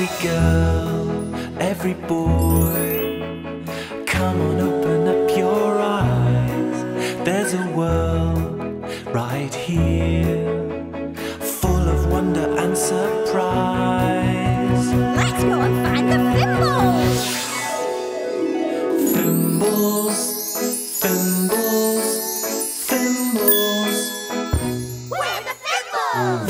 Every girl, every boy, come on, open up your eyes. There's a world right here, full of wonder and surprise. Let's go and find the Fimbles! Fimbles, Fimbles, Fimbles. We're the Fimbles!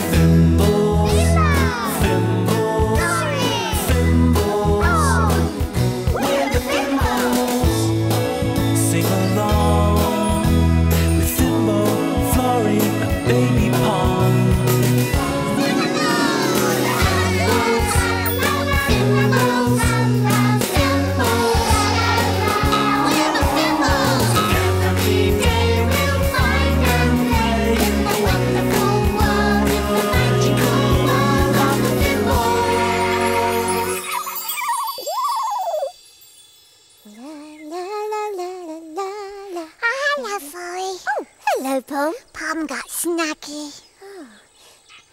Pom. Pom got snacky.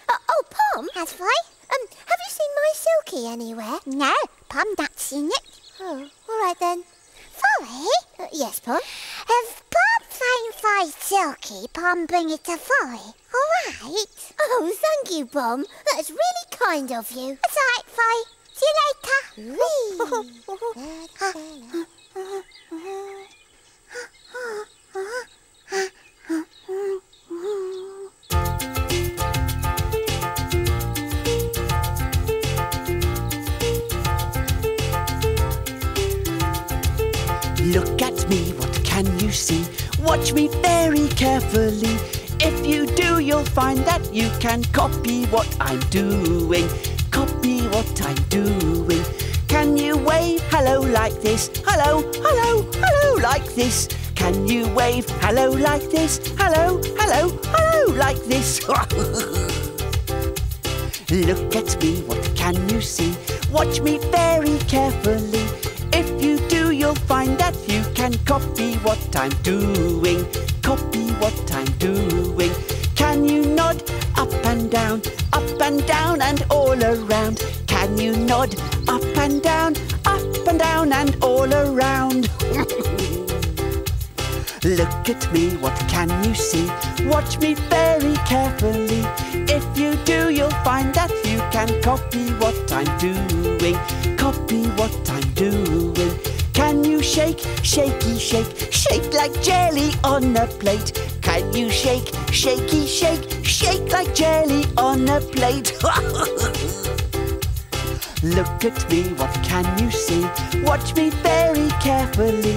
Oh, Pom. Has Foy? Have you seen my Silky anywhere? No, Pom not seen it. Oh, all right then. Foy? Yes, Pom? If Pom finds Foy's Silky, Pom bring it to Foy. All right? Oh, thank you, Pom. That's really kind of you. That's all right, Foy. See you later. Look at me, what can you see? Watch me very carefully. If you do, you'll find that you can copy what I'm doing. Copy what I'm doing. Can you wave hello like this? Hello, hello, hello like this. Can you wave hello like this? Hello, hello, hello like this. Look at me, what can you see? Watch me very carefully. If you do, you'll find that you can copy what I'm doing. Copy what I'm doing. Can you nod up and down and all around? Can you nod up and down and all around? Look at me, what can you see? Watch me very carefully. If you do, you'll find that you can copy what I'm doing. Copy what I'm doing. Can you shake, shaky, shake, shake like jelly on a plate? Can you shake, shaky, shake, shake like jelly on a plate? Look at me, what can you see? Watch me very carefully.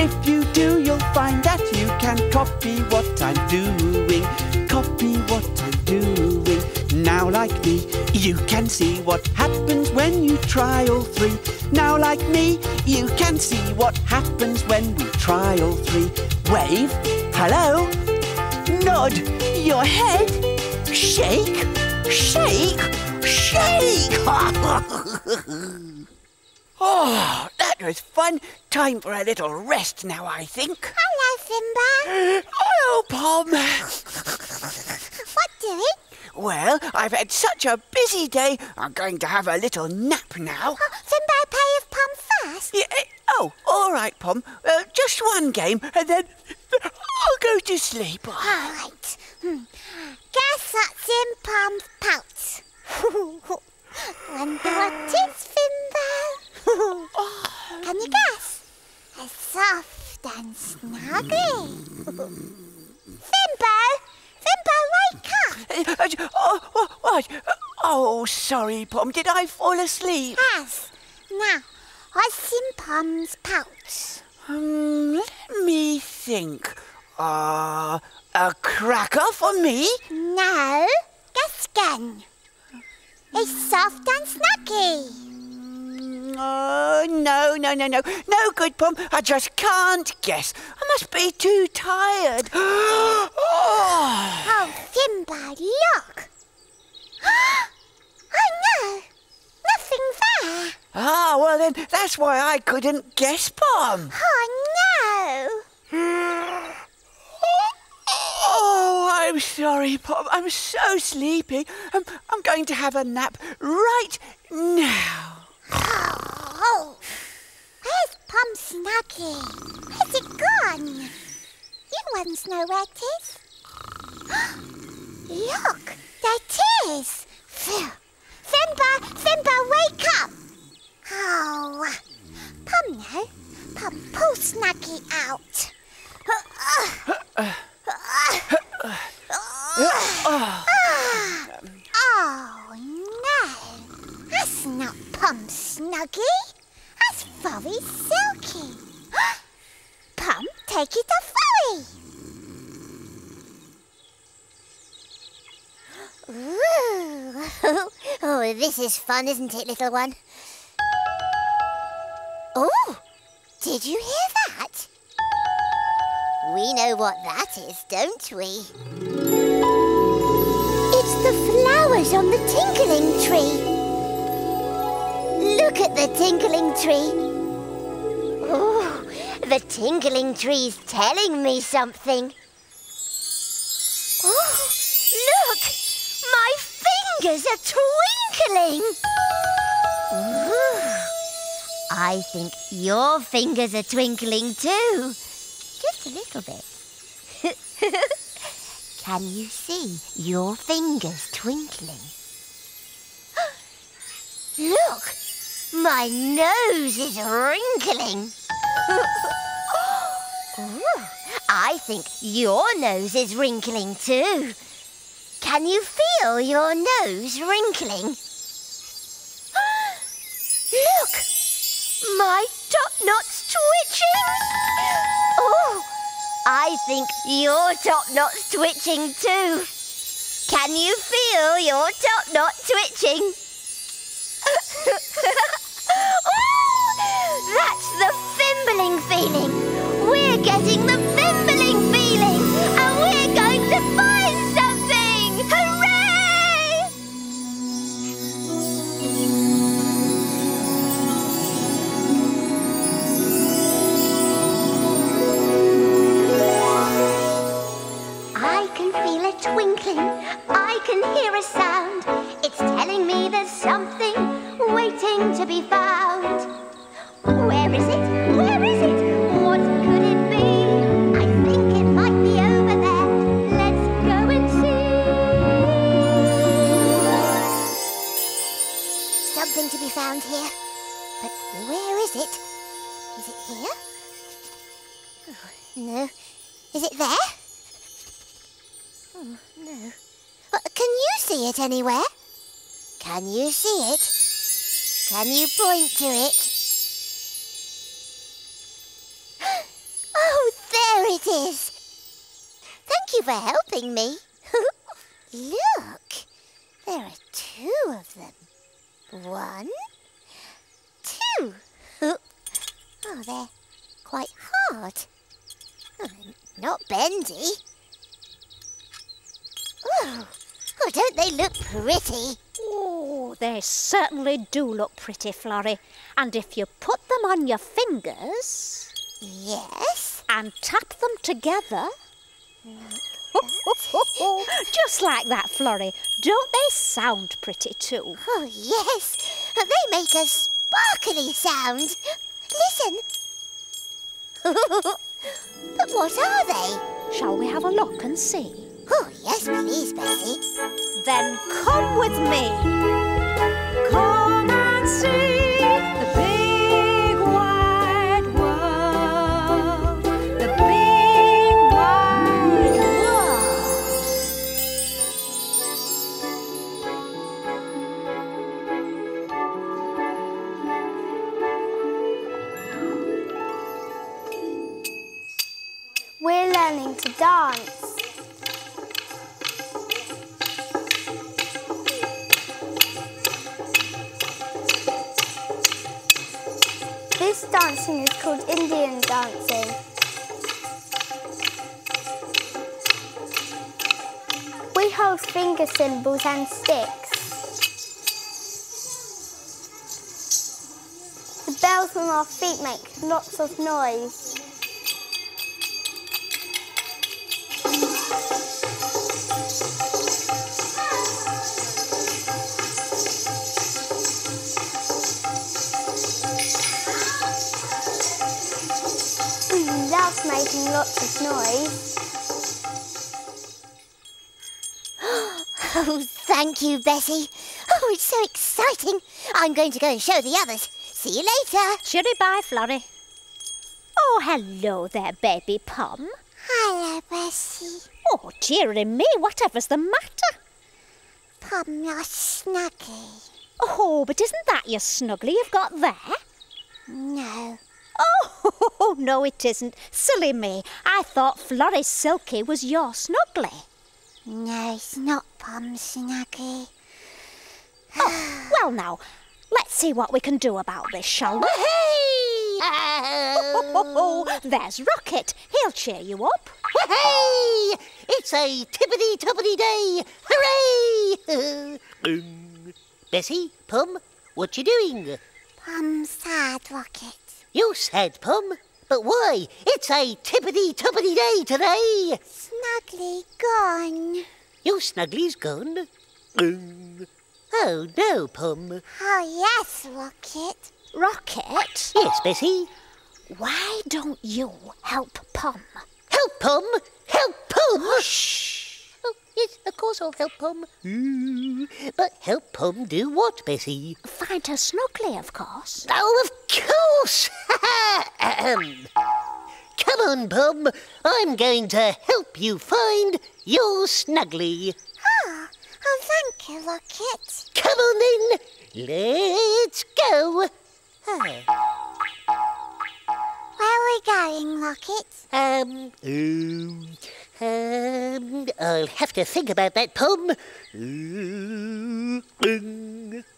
If you do, you'll find that you can copy what I'm doing. Copy what I'm doing. Now like me, you can see what happens when you try all three. Now like me, you can see what happens when we try all three. Wave, hello, nod your head, shake, shake, shake! Oh, that was fun. Time for a little rest now, I think. Hello, Fimbo. Hello, Pom. What doing? Well, I've had such a busy day, I'm going to have a little nap now. Oh, Fimbo, play with Pom first? Yeah, oh, all right, Pom. Just one game, and then I'll go to sleep. All right. Guess what's in Pom's pouch? Wonder what it is, Fimbo? Can you guess? It's soft and snuggly. Fimbo! Fimbo, wake up! What? Oh, sorry, Pom. Did I fall asleep? Yes. Now, what's in Pom's pouch? Let me think. A cracker for me? No. Guess again. It's soft and snacky. Oh, no. No good, Pom. I just can't guess. I must be too tired. Oh, Fimbo, look. I know. Nothing there. Ah, well then, that's why I couldn't guess, Pom. Oh, no. Oh, I'm sorry, Pom. I'm so sleepy. I'm going to have a nap right now. Oh, where's Pom's snuggie? Where's it gone? You ones know where it is. Look, there it is. Fimbo, wake up. Oh, Pom now. Pom, pull Snuggie out. Oh, no. That's not Pom Snuggie. That's Foy Silky. Pom, take it to Foy. Ooh. Oh, this is fun, isn't it, little one? Oh, did you hear that? We know what that is, don't we? It's the flowers on the tinkling tree. Look at the tinkling tree. Oh, the tinkling tree's telling me something. Oh, look! My fingers are twinkling! Ooh, I think your fingers are twinkling too. Just a little bit. Can you see your fingers twinkling? Look! My nose is wrinkling. Ooh, I think your nose is wrinkling too. Can you feel your nose wrinkling? Look! My top-knot's twitching! Oh, I think your top-knot's twitching too. Can you feel your top-knot twitching? Oh, that's the fimbling feeling. We're getting the fimbling feeling, and we're going to find something. Hooray! Twinkling, I can hear a sound. It's telling me there's something waiting to be found. Where is it? Where is it? What could it be? I think it might be over there. Let's go and see. Something to be found here. But where is it? Is it here? Oh, no. Is it there? Oh, no. Well, can you see it anywhere? Can you see it? Can you point to it? Oh, there it is! Thank you for helping me. Look, there are two of them. One, two. Oh, they're quite hard. Oh, not bendy. Oh, don't they look pretty? Oh, they certainly do look pretty, Florrie. And if you put them on your fingers... Yes? And tap them together... Just like that, Florrie. Don't they sound pretty too? Oh, yes. They make a sparkly sound. Listen. But what are they? Shall we have a look and see? Oh, yes, please, Bessie. Then come with me. Come and see the big wide world. The big wide world. We're learning to dance. This dancing is called Indian dancing. We hold finger cymbals and sticks. The bells on our feet make lots of noise. lots of noise. Oh, thank you, Bessie. Oh, it's so exciting. I'm going to go and show the others. See you later. Surely, bye, Florrie. Oh, hello there, baby Pom. Hello, Bessie. Oh, dearie me, whatever's the matter? Pom, you're snuggly. Oh, but isn't that your snuggly you've got there? No. Oh, no, it isn't. Silly me. I thought Florrie's silky was your snuggly. No, it's not Pom's snuggy. Oh, well now, let's see what we can do about this, shall we? There's Rockit. He'll cheer you up. Hey! It's a tippity-toppity day. Hooray! Bessie, Pom, what you doing? Pom's sad, Rockit. You sad, Pom? But why? It's a tippity-toppity day today. Snuggly gone. Your snuggly's gone? Oh, no, Pom. Oh, yes, Rockit. Rockit? Yes, Bessie? Why don't you help Pom? Help Pom? Help Pom? Oh, shh! Oh, yes, of course I'll help Pom. But help Pom do what, Bessie? Find her snuggly, of course. Oh, of course! Come on, Pom. I'm going to help you find your snuggly. Ah, oh, thank you, Rockit. Come on, then. Let's go. Oh. Where are we going, Rockit? I'll have to think about that, Pom.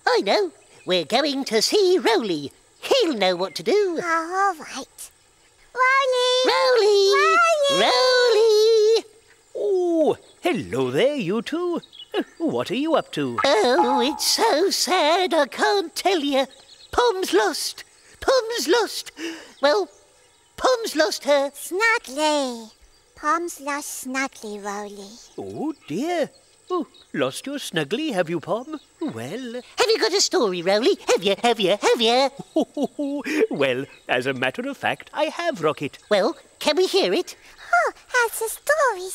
I know. We're going to see Roly. He'll know what to do. Oh, all right. Roly! Oh, hello there, you two. What are you up to? Oh, it's so sad, I can't tell you. Pom's lost. Pom's lost. Well, Pom's lost her snuggly. Pom's lost snuggly, Roly. Oh, dear. Oh, lost your snuggly, have you, Pom? Well... Have you got a story, Roly? Have you? Well, as a matter of fact, I have, Rockit. Well, can we hear it? Oh, that's a story.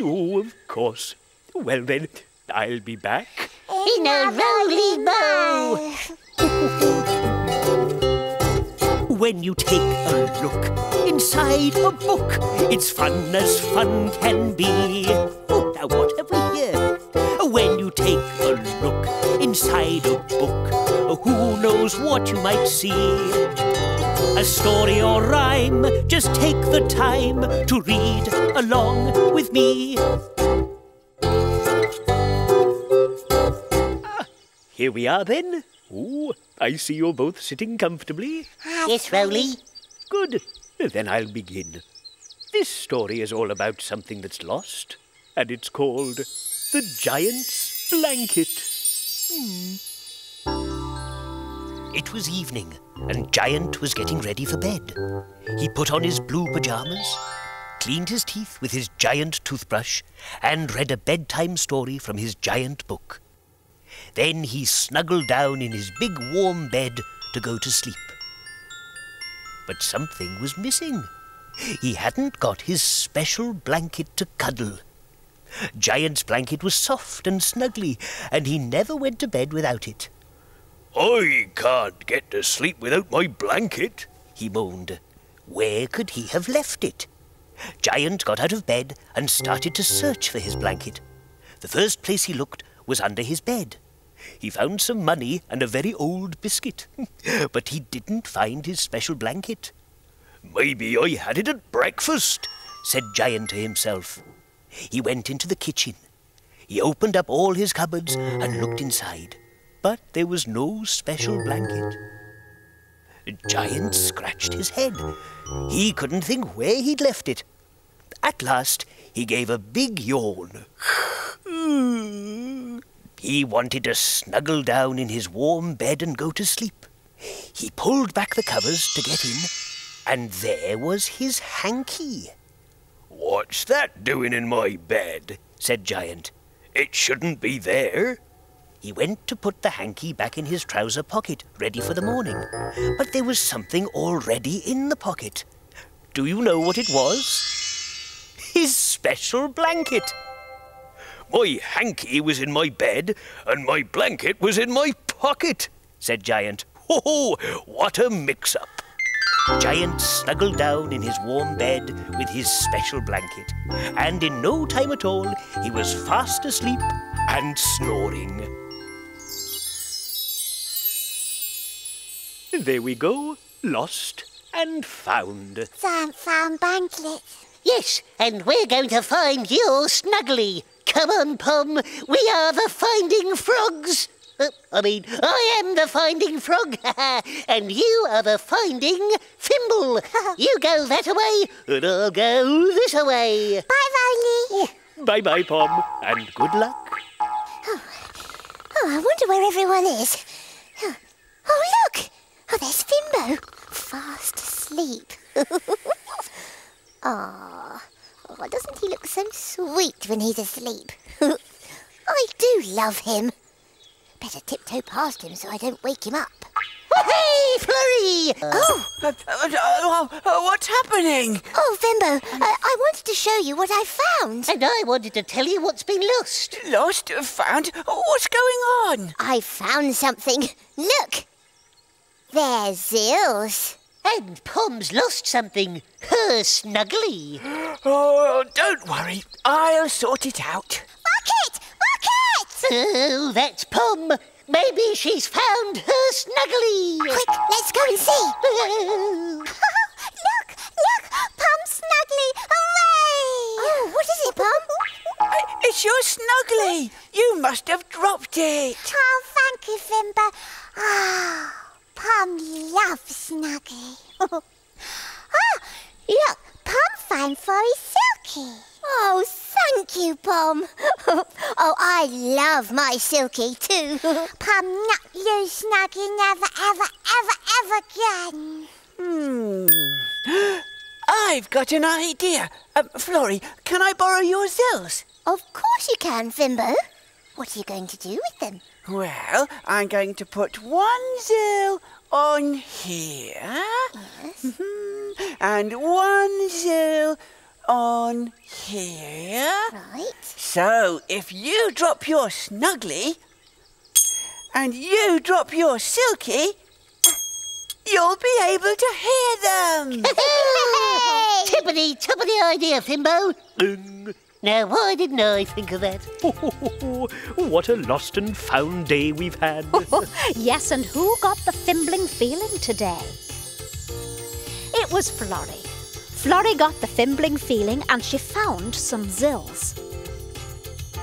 Oh, of course. Well, then, I'll be back. In a Roly Mo! When you take a look inside a book, it's fun as fun can be. Oh, now what have we here? When you take a look inside a book, who knows what you might see? A story or rhyme, just take the time to read along with me. Here we are, then. Oh, I see you're both sitting comfortably. Yes, Roly. Good. Then I'll begin. This story is all about something that's lost, and it's called The Giant's Blanket. It was evening, and Giant was getting ready for bed. He put on his blue pyjamas, cleaned his teeth with his giant toothbrush, and read a bedtime story from his giant book. Then he snuggled down in his big warm bed to go to sleep. But something was missing. He hadn't got his special blanket to cuddle. Giant's blanket was soft and snuggly, and he never went to bed without it. I can't get to sleep without my blanket, he moaned. Where could he have left it? Giant got out of bed and started to search for his blanket. The first place he looked was under his bed. He found some money and a very old biscuit, but he didn't find his special blanket. Maybe I had it at breakfast, said Giant to himself. He went into the kitchen. He opened up all his cupboards and looked inside, but there was no special blanket. Giant scratched his head. He couldn't think where he'd left it. At last, he gave a big yawn. He wanted to snuggle down in his warm bed and go to sleep. He pulled back the covers to get in, and there was his hanky. What's that doing in my bed? Said Giant. It shouldn't be there. He went to put the hanky back in his trouser pocket, ready for the morning. But there was something already in the pocket. Do you know what it was? His special blanket. My hanky was in my bed and my blanket was in my pocket, said Giant. Ho-ho, what a mix-up. Giant snuggled down in his warm bed with his special blanket, and in no time at all he was fast asleep and snoring. There we go, lost and found. Found blanket. Yes, and we're going to find your snuggly. Come on, Pom, we are the Finding Frogs. I am the Finding Frog, and you are the Finding Fimble. You go that away, and I'll go this away. Bye, Roly. Oh, bye-bye, Pom, and good luck. Oh, I wonder where everyone is. Oh, look! Oh, there's Fimbo, fast asleep. Aw, oh, doesn't he look so sweet when he's asleep? I do love him. Better tiptoe past him so I don't wake him up. Hey, Florrie! What's happening? Oh, Fimbo, I wanted to show you what I found. And I wanted to tell you what's been lost. Lost? Found? What's going on? I found something. Look! There's Zill's. And Pom's lost something. Her snuggly. Oh, don't worry. I'll sort it out. Rockit! Oh, that's Pom. Maybe she's found her snuggly. Quick, let's go and see. Look, Pom's snuggly. Hooray! Oh, what is it, Pom? It's your snuggly. You must have dropped it. Oh, thank you, Fimbo. Oh, Pom loves snuggly. Oh, look, Pom found Foy Silky. Oh, thank you, Pom. Oh, I love my Silky too. Pom, not you, Snuggy, never, ever, ever, ever again. Hmm. I've got an idea. Florrie, can I borrow your Zills? Of course you can, Fimbo. What are you going to do with them? Well, I'm going to put one Zill on here. Yes. Mm-hmm. And one Zill on here. Right. So if you drop your snuggly and you drop your Silky, you'll be able to hear them. Tippity-toppity idea, Fimbo. Now, why didn't I think of that? What a lost and found day we've had. Yes, and who got the fimbling feeling today? It was Florrie. Florrie got the fimbling feeling and she found some Zills.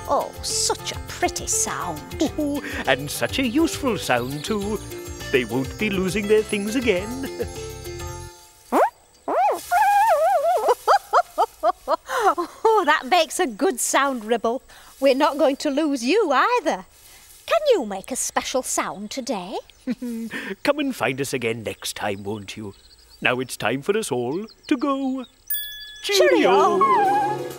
Oh, such a pretty sound. Oh, and such a useful sound too. They won't be losing their things again. Oh, that makes a good sound, Ribble. We're not going to lose you either. Can you make a special sound today? Come and find us again next time, won't you? Now it's time for us all to go. Cheerio! Cheerio.